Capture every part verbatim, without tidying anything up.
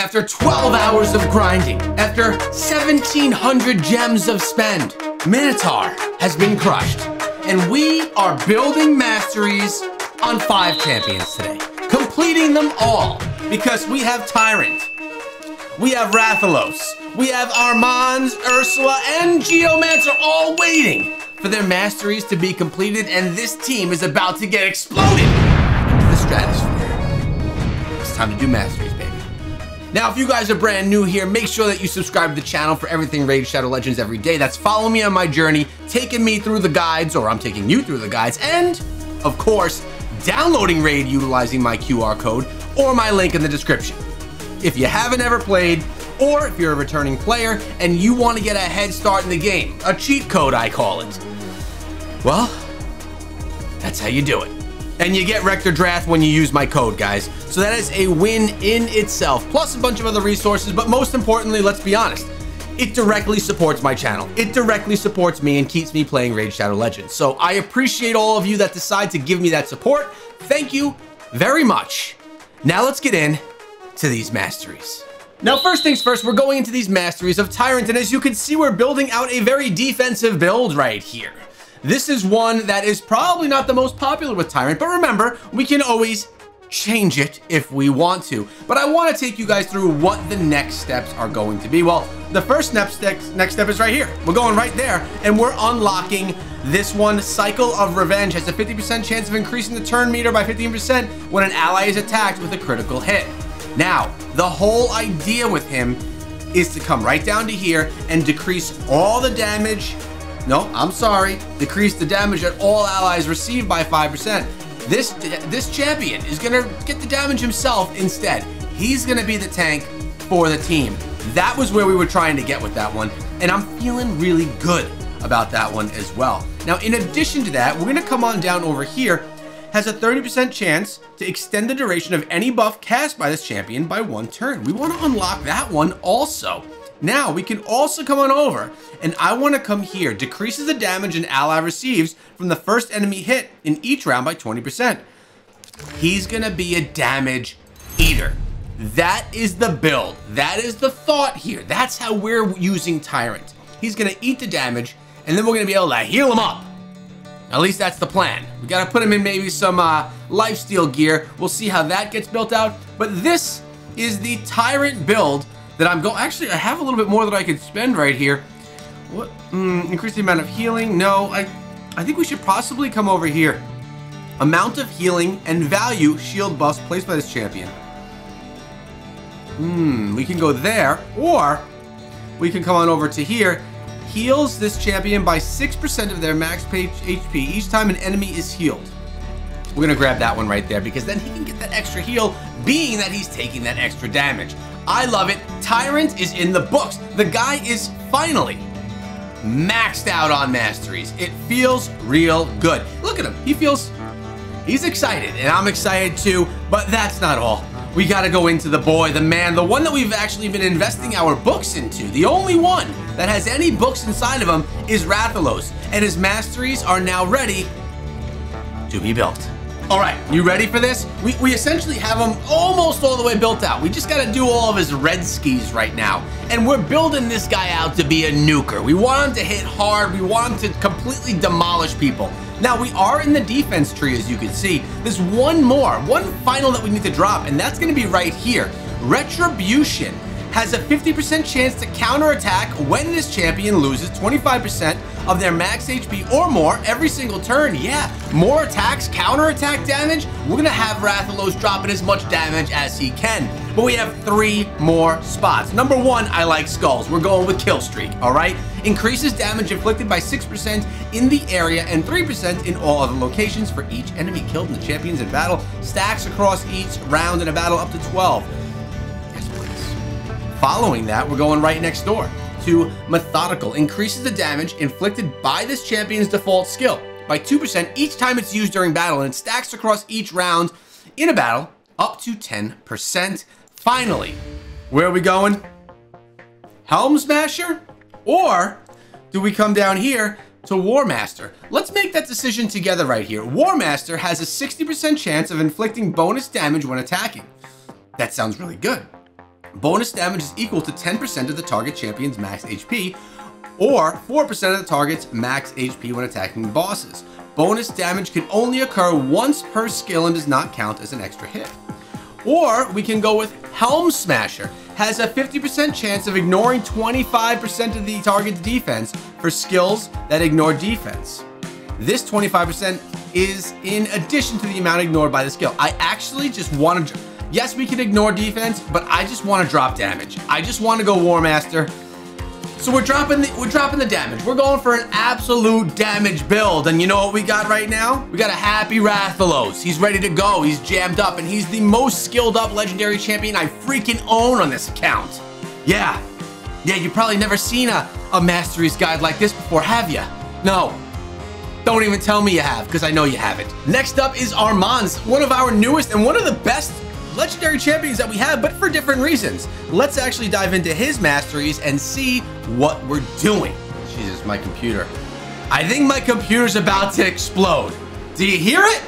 After twelve hours of grinding, after seventeen hundred gems of spend, Minotaur has been crushed, and we are building masteries on five champions today, completing them all, because we have Tyrant, we have Rathalos, we have Armand, Ursula, and Geomancer all waiting for their masteries to be completed, and this team is about to get exploded into the stratosphere. It's time to do masteries, baby. Now, if you guys are brand new here, make sure that you subscribe to the channel for everything Raid Shadow Legends every day. That's following me on my journey, taking me through the guides, or I'm taking you through the guides, and, of course, downloading Raid utilizing my Q R code or my link in the description. If you haven't ever played, or if you're a returning player and you want to get a head start in the game, a cheat code I call it, well, that's how you do it. And you get Rector Drath when you use my code, guys. So that is a win in itself, plus a bunch of other resources, but most importantly, let's be honest, it directly supports my channel. It directly supports me and keeps me playing Raid Shadow Legends. So I appreciate all of you that decide to give me that support. Thank you very much. Now let's get in to these masteries. Now, first things first, we're going into these masteries of Tyrant, and as you can see, we're building out a very defensive build right here. This is one that is probably not the most popular with Tyrant, but remember, we can always change it if we want to. But I want to take you guys through what the next steps are going to be. Well, the first next step, next step is right here. We're going right there, and we're unlocking this one. Cycle of Revenge has a fifty percent chance of increasing the turn meter by fifteen percent when an ally is attacked with a critical hit. Now, the whole idea with him is to come right down to here and decrease all the damage. No, I'm sorry. Decrease the damage that all allies receive by five percent. This this champion is going to get the damage himself instead. He's going to be the tank for the team. That was where we were trying to get with that one, and I'm feeling really good about that one as well. Now, in addition to that, we're going to come on down over here. Has a thirty percent chance to extend the duration of any buff cast by this champion by one turn. We want to unlock that one also. Now, we can also come on over, and I want to come here. Decreases the damage an ally receives from the first enemy hit in each round by twenty percent. He's going to be a damage eater. That is the build. That is the thought here. That's how we're using Tyrant. He's going to eat the damage, and then we're going to be able to heal him up. At least that's the plan. We got to put him in maybe some uh, lifesteal gear. We'll see how that gets built out. But this is the Tyrant build that I'm going. Actually, I have a little bit more that I could spend right here. What? Mm, increase the amount of healing? No, I, I think we should possibly come over here. Amount of healing and value shield buffs placed by this champion. Hmm, we can go there, or we can come on over to here. Heals this champion by six percent of their max page H P each time an enemy is healed. We're gonna grab that one right there, because then he can get that extra heal, being that he's taking that extra damage. I love it. Tyrant is in the books. The guy is finally maxed out on masteries. It feels real good. Look at him. He feels, he's excited, and I'm excited too, but that's not all. We gotta go into the boy, the man, the one that we've actually been investing our books into. The only one that has any books inside of him is Rathalos, and his masteries are now ready to be built. All right, you ready for this? We, we essentially have him almost all the way built out. We just gotta do all of his red skis right now. And we're building this guy out to be a nuker. We want him to hit hard. We want him to completely demolish people. Now, we are in the defense tree, as you can see. There's one more, one final that we need to drop, and that's gonna be right here. Retribution has a fifty percent chance to counterattack when this champion loses twenty-five percent of their max H P or more every single turn. Yeah, more attacks, counterattack damage. We're gonna have Rathalos dropping as much damage as he can. But we have three more spots. Number one, I like skulls. We're going with Kill Streak, all right? Increases damage inflicted by six percent in the area and three percent in all other locations for each enemy killed in the champions in battle. Stacks across each round in a battle up to twelve. Following that, we're going right next door to Methodical. Increases the damage inflicted by this champion's default skill by two percent each time it's used during battle, and it stacks across each round in a battle up to ten percent. Finally, where are we going? Helm Smasher? Or do we come down here to War Master? Let's make that decision together right here. War Master has a sixty percent chance of inflicting bonus damage when attacking. That sounds really good. Bonus damage is equal to ten percent of the target champion's max H P, or four percent of the target's max H P when attacking bosses. Bonus damage can only occur once per skill and does not count as an extra hit. Or we can go with Helm Smasher. Has a fifty percent chance of ignoring twenty-five percent of the target's defense for skills that ignore defense. This twenty-five percent is in addition to the amount ignored by the skill. I actually just want to... Yes, we can ignore defense, but I just want to drop damage. I just want to go War Master. So we're dropping the, we're dropping the damage. We're going for an absolute damage build. And you know what we got right now? We got a happy Rathalos. He's ready to go. He's jammed up. And he's the most skilled up legendary champion I freaking own on this account. Yeah. Yeah, you've probably never seen a, a masteries guide like this before, have you? No. Don't even tell me you have, because I know you haven't. Next up is Armand, one of our newest and one of the best legendary champions that we have, but for different reasons. Let's actually dive into his masteries and see what we're doing. Jesus, my computer. I think my computer's about to explode. Do you hear it?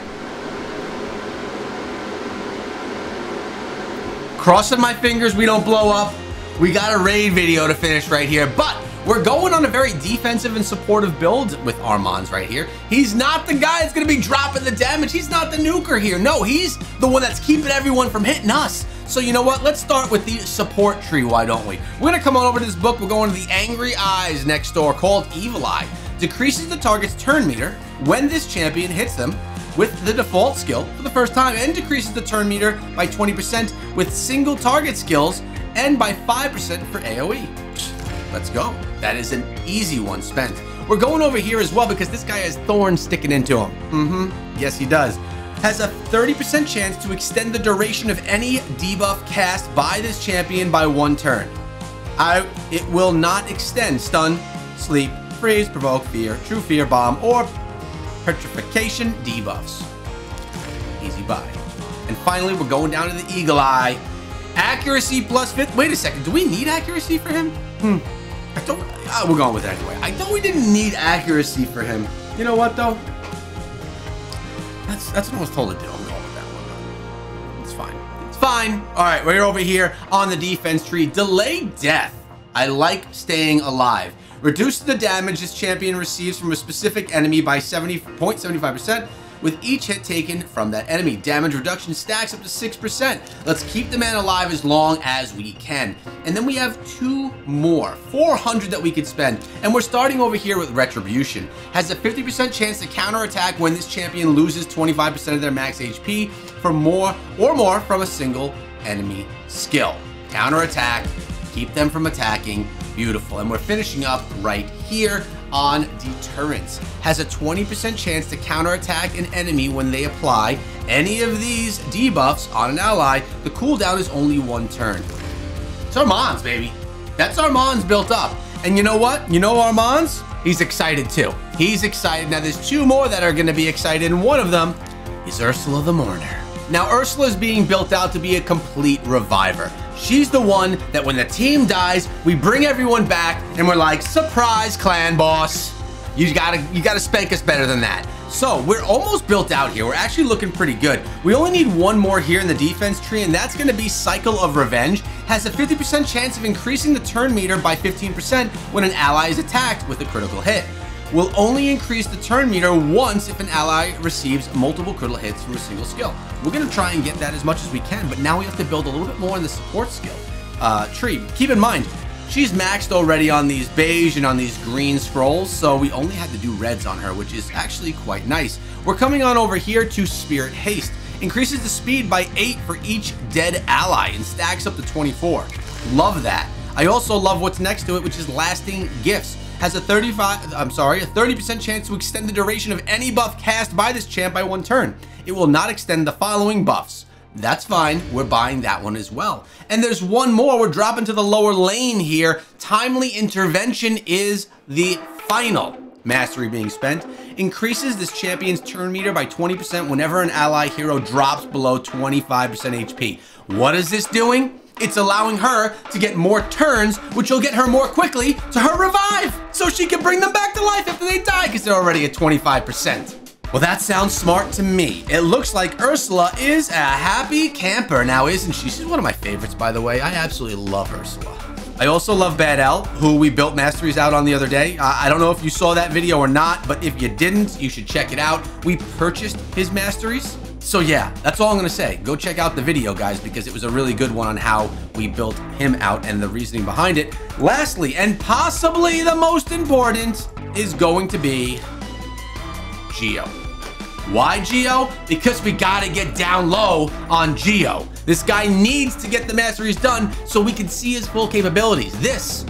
Crossing my fingers we don't blow up. We got a raid video to finish right here, but we're going on a very defensive and supportive build with Armand right here. He's not the guy that's going to be dropping the damage. He's not the nuker here. No, he's the one that's keeping everyone from hitting us. So you know what? Let's start with the support tree, why don't we? We're going to come on over to this book. We're going to the Angry Eyes next door, called Evil Eye. Decreases the target's turn meter when this champion hits them with the default skill for the first time, and decreases the turn meter by twenty percent with single target skills and by five percent for A O E. Let's go. That is an easy one spent. We're going over here as well because this guy has thorns sticking into him. Mm-hmm. Yes, he does. Has a thirty percent chance to extend the duration of any debuff cast by this champion by one turn. I, it will not extend stun, sleep, freeze, provoke, fear, true fear bomb, or petrification debuffs. Easy buy. And finally, we're going down to the Eagle Eye. Accuracy plus fifth. Wait a second. Do we need accuracy for him? Hmm. I don't, uh, we're going with that anyway. I thought we didn't need accuracy for him. You know what, though? That's that's what I was told to do. I'm going with that one. It's fine. It's fine. All right, we're over here on the defense tree. Delay death. I like staying alive. Reduce the damage this champion receives from a specific enemy by seventy point seven five percent with each hit taken from that enemy. Damage reduction stacks up to six percent. Let's keep the man alive as long as we can. And then we have two more, four hundred that we could spend. And we're starting over here with Retribution. Has a fifty percent chance to counterattack when this champion loses twenty-five percent of their max H P for more or more from a single enemy skill. Counterattack, keep them from attacking. Beautiful. And we're finishing up right here on Deterrence. Has a twenty percent chance to counterattack an enemy when they apply any of these debuffs on an ally. The cooldown is only one turn. It's Armand's, baby. That's Armand's built up. And you know what? You know Armand's? He's excited too. He's excited. Now there's two more that are going to be excited, and one of them is Ursula the Mourner. Now Ursula is being built out to be a complete reviver. She's the one that when the team dies, we bring everyone back and we're like, surprise clan boss. You gotta, you gotta spank us better than that. So we're almost built out here. We're actually looking pretty good. We only need one more here in the defense tree, and that's gonna be Cycle of Revenge. Has a fifty percent chance of increasing the turn meter by fifteen percent when an ally is attacked with a critical hit. Will only increase the turn meter once if an ally receives multiple critical hits from a single skill. We're gonna try and get that as much as we can, but now we have to build a little bit more in the support skill uh, tree. Keep in mind, she's maxed already on these beige and on these green scrolls, so we only had to do reds on her, which is actually quite nice. We're coming on over here to Spirit Haste. Increases the speed by eight for each dead ally and stacks up to twenty-four. Love that. I also love what's next to it, which is Lasting Gifts. Has a thirty-five, I'm sorry, a thirty percent chance to extend the duration of any buff cast by this champ by one turn. It will not extend the following buffs. That's fine, we're buying that one as well. And there's one more, we're dropping to the lower lane here. Timely Intervention is the final mastery being spent. Increases this champion's turn meter by twenty percent whenever an ally hero drops below twenty-five percent H P. What is this doing? It's allowing her to get more turns, which will get her more quickly to her revive, so she can bring them back to life after they die, because they're already at twenty-five percent. Well, that sounds smart to me. It looks like Ursula is a happy camper now, isn't she? She's one of my favorites, by the way. I absolutely love Ursula. I also love Bad-el, who we built masteries out on the other day. Uh, I don't know if you saw that video or not, but if you didn't, you should check it out. We purchased his masteries. So yeah, that's all I'm gonna say. Go check out the video, guys, because it was a really good one on how we built him out and the reasoning behind it. Lastly, and possibly the most important, is going to be Geo. Why Geo? Because we gotta get down low on Geo. This guy needs to get the masteries done so we can see his full capabilities. This,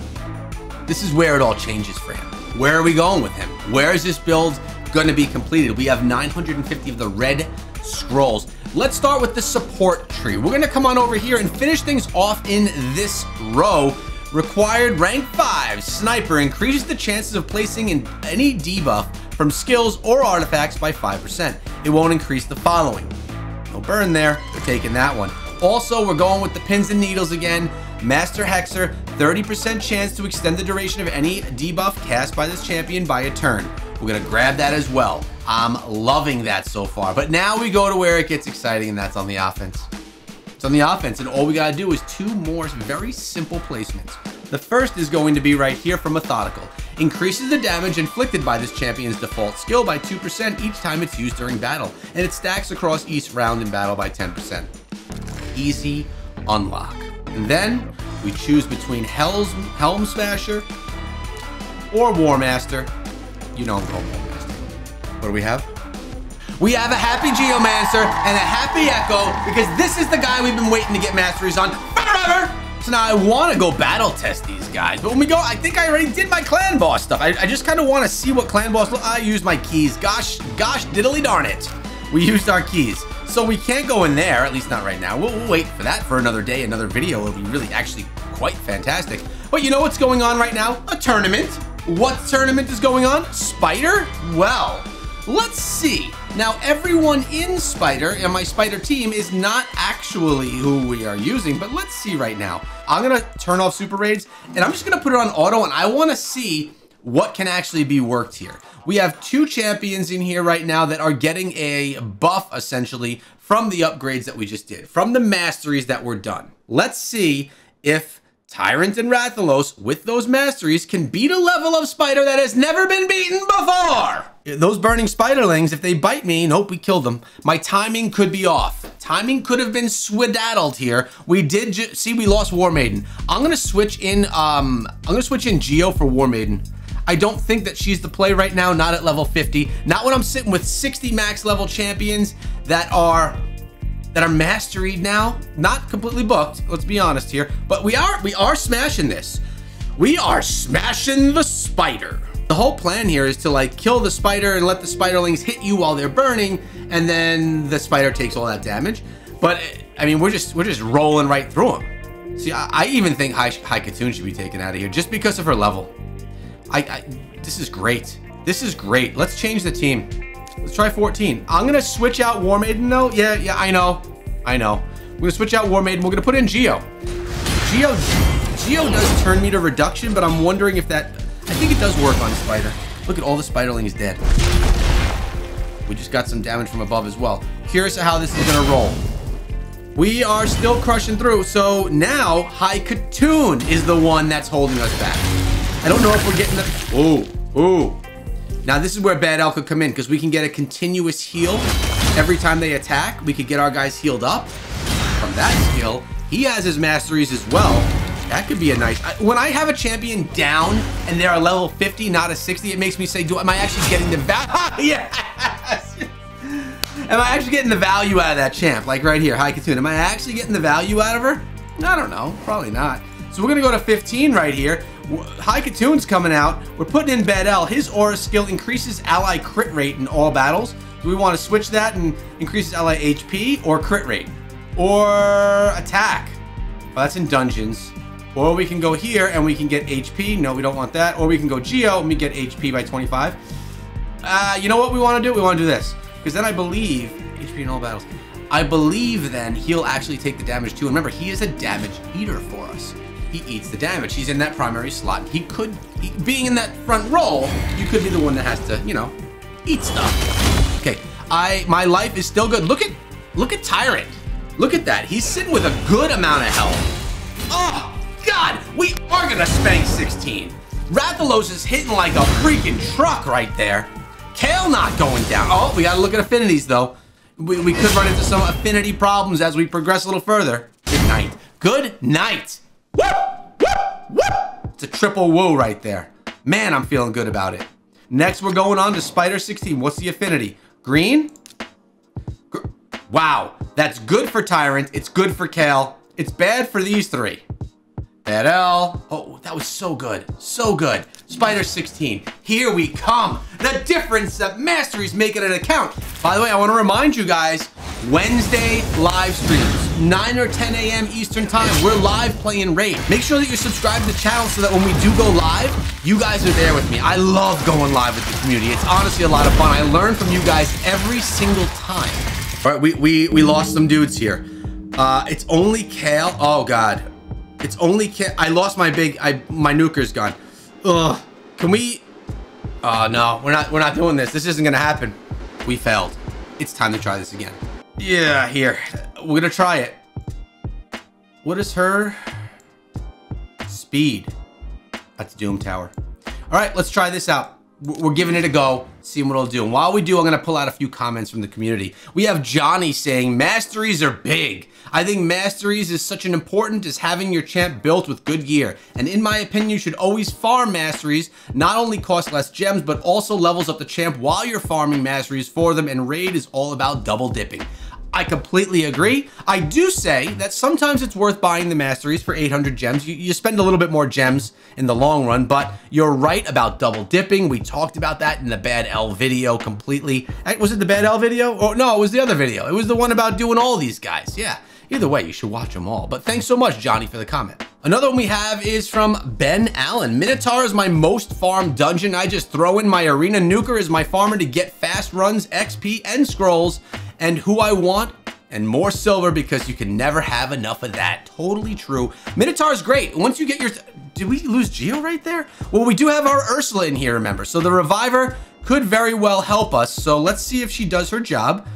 this is where it all changes for him. Where are we going with him? Where is this build gonna be completed? We have nine hundred fifty of the red scrolls. Let's start with the support tree. We're gonna come on over here and finish things off in this row. Required rank five, sniper increases the chances of placing in any debuff from skills or artifacts by five percent. It won't increase the following. No burn there, we're taking that one. Also, we're going with the pins and needles again. Master Hexer, thirty percent chance to extend the duration of any debuff cast by this champion by a turn. We're gonna grab that as well. I'm loving that so far. But now we go to where it gets exciting, and that's on the offense. It's on the offense, and all we gotta do is two more very simple placements. The first is going to be right here from Methodical. Increases the damage inflicted by this champion's default skill by two percent each time it's used during battle, and it stacks across each round in battle by ten percent. Easy unlock. And then we choose between Hell's, Helm Smasher or War Master. You know I'm going War Master. What do we have? We have a happy Geomancer and a happy ECHO, because this is the guy we've been waiting to get masteries on forever! So now I want to go battle test these guys, but when we go, I think I already did my clan boss stuff. I, I just kind of want to see what clan boss, I used my keys. Gosh, gosh, diddly darn it. We used our keys. So we can't go in there, at least not right now. We'll, we'll wait for that for another day, another video. It'll be really actually quite fantastic. But you know what's going on right now? A tournament. What tournament is going on? Spider? Well, let's see. Now everyone in Spider and my Spider team is not actually who we are using, but let's see right now. I'm gonna turn off Super Raids and I'm just gonna put it on auto, and I wanna see what can actually be worked here. We have two champions in here right now that are getting a buff essentially from the upgrades that we just did, from the masteries that were done. Let's see if Tyrant and Rathalos with those masteries can beat a level of Spider that has never been beaten before. Those burning spiderlings, if they bite me, nope, we killed them. My timing could be off. Timing could have been skedaddled here. We did, see, we lost War Maiden. I'm gonna switch in, um, I'm gonna switch in Geo for War Maiden. I don't think that she's the play right now, not at level fifty. Not when I'm sitting with sixty max level champions that are that are masteried now, not completely booked, let's be honest here, but we are we are smashing this. We are smashing the Spider. The whole plan here is to like kill the Spider and let the spiderlings hit you while they're burning, and then the Spider takes all that damage. But I mean, we're just we're just rolling right through them. See, I, I even think High, High Khatun should be taken out of here just because of her level. I, I this is great. This is great. Let's change the team. Let's try fourteen. I'm gonna switch out War Maiden though. Yeah, yeah, I know. I know. We're gonna switch out War Maiden. We're gonna put in Geo. Geo, Geo does turn me to reduction, but I'm wondering if that, I think it does work on Spider. Look at all the spiderlings dead. We just got some damage from above as well. Curious how this is gonna roll. We are still crushing through. So now High Khatun is the one that's holding us back. I don't know if we're getting the, ooh, ooh. Now this is where Bad-el could come in, because we can get a continuous heal every time they attack. We could get our guys healed up from that skill. He has his masteries as well. That could be a nice, I, when I have a champion down and they're a level fifty, not a sixty, it makes me say, do am I actually getting the value? Yes! Am I actually getting the value out of that champ? Like right here, High Khatun, am I actually getting the value out of her? I don't know, probably not. So we're gonna go to fifteen right here. High Khatun's coming out. We're putting in Bad-el. His aura skill increases ally crit rate in all battles. Do we want to switch that and increases ally H P or crit rate or attack? Well, that's in dungeons. Or we can go here and we can get H P. No, we don't want that. Or we can go Geo and we get H P by twenty-five. Uh, you know what we want to do? We want to do this, because then I believe H P in all battles. I believe then he'll actually take the damage too. And remember, he is a damage eater for us. He eats the damage. He's in that primary slot. He could, he, being in that front row, you could be the one that has to, you know, eat stuff. Okay, I my life is still good. Look at look at Tyrant. Look at that. He's sitting with a good amount of health. Oh God, we are gonna spank sixteen. Rathalos is hitting like a freaking truck right there. Kale not going down. Oh, we gotta look at affinities though. We, we could run into some affinity problems as we progress a little further. Good night. Good night. Woo! Woo! Woo! It's a triple woo right there. Man, I'm feeling good about it. Next, we're going on to Spider sixteen. What's the affinity? Green? Gr- wow. That's good for Tyrant. It's good for Kale. It's bad for these three. Bad-el. Oh, that was so good. So good. Spider sixteen. Here we come. The difference that mastery's making an account. By the way, I want to remind you guys, Wednesday live streams, nine or ten A M Eastern time. We're live playing Raid. Make sure that you subscribe to the channel so that when we do go live, you guys are there with me. I love going live with the community. It's honestly a lot of fun. I learn from you guys every single time. All right, we, we, we lost some dudes here. Uh, it's only Kale. Oh, God. It's only Kale. I lost my big, I, my nuker's gone. Ugh. Can we? Oh, no. We're not, we're not doing this. This isn't going to happen. We failed. It's time to try this again. Yeah, here. We're going to try it. What is her speed? That's Doom Tower. All right, let's try this out. We're giving it a go, seeing what it'll do. And while we do, I'm going to pull out a few comments from the community. We have Johnny saying, masteries are big. I think masteries is such an important as having your champ built with good gear. And in my opinion, you should always farm masteries. Not only cost less gems, but also levels up the champ while you're farming masteries for them. And Raid is all about double dipping. I completely agree. I do say that sometimes it's worth buying the masteries for eight hundred gems. You, you spend a little bit more gems in the long run, but you're right about double dipping. We talked about that in the Bad-el video completely. Was it the Bad-el video? Oh, no, it was the other video. It was the one about doing all these guys. Yeah, either way, you should watch them all. But thanks so much, Johnny, for the comment. Another one we have is from Ben Allen. Minotaur is my most farmed dungeon. I just throw in my arena nuker as my farmer to get fast runs, X P, and scrolls, and who I want, and more silver because you can never have enough of that. Totally true. Minotaur is great. Once you get your, did we lose Geo right there? Well, we do have our Ursula in here, remember. So the Reviver could very well help us. So let's see if she does her job.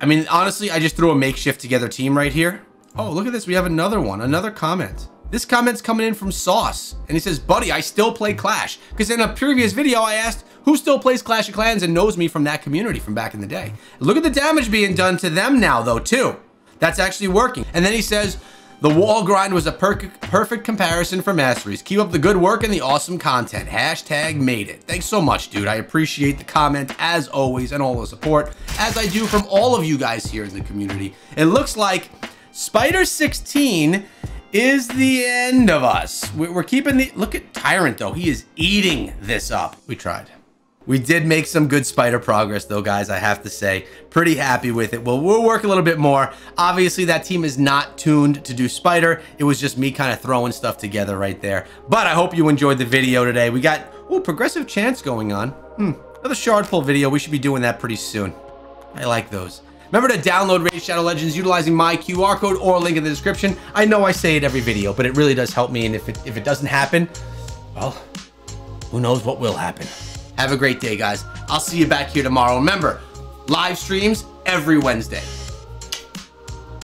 I mean, honestly, I just threw a makeshift together team right here. Oh, look at this. We have another one, another comment. This comment's coming in from Sauce. And he says, buddy, I still play Clash. Because in a previous video, I asked, who still plays Clash of Clans and knows me from that community from back in the day? Look at the damage being done to them now, though, too. That's actually working. And then he says, the wall grind was a per perfect comparison for masteries. Keep up the good work and the awesome content. Hashtag made it. Thanks so much, dude. I appreciate the comment, as always, and all the support, as I do from all of you guys here in the community. It looks like Spider sixteen is the end of us. We're keeping the... Look at Tyrant, though. He is eating this up. We tried. We did make some good spider progress though, guys, I have to say. Pretty happy with it. Well, we'll work a little bit more. Obviously, that team is not tuned to do spider. It was just me kind of throwing stuff together right there. But I hope you enjoyed the video today. We got, oh, progressive chants going on. Hmm, another shard pull video. We should be doing that pretty soon. I like those. Remember to download Raid Shadow Legends utilizing my Q R code or link in the description. I know I say it every video, but it really does help me. And if it, if it doesn't happen, well, who knows what will happen. Have a great day, guys. I'll see you back here tomorrow. Remember, live streams every Wednesday.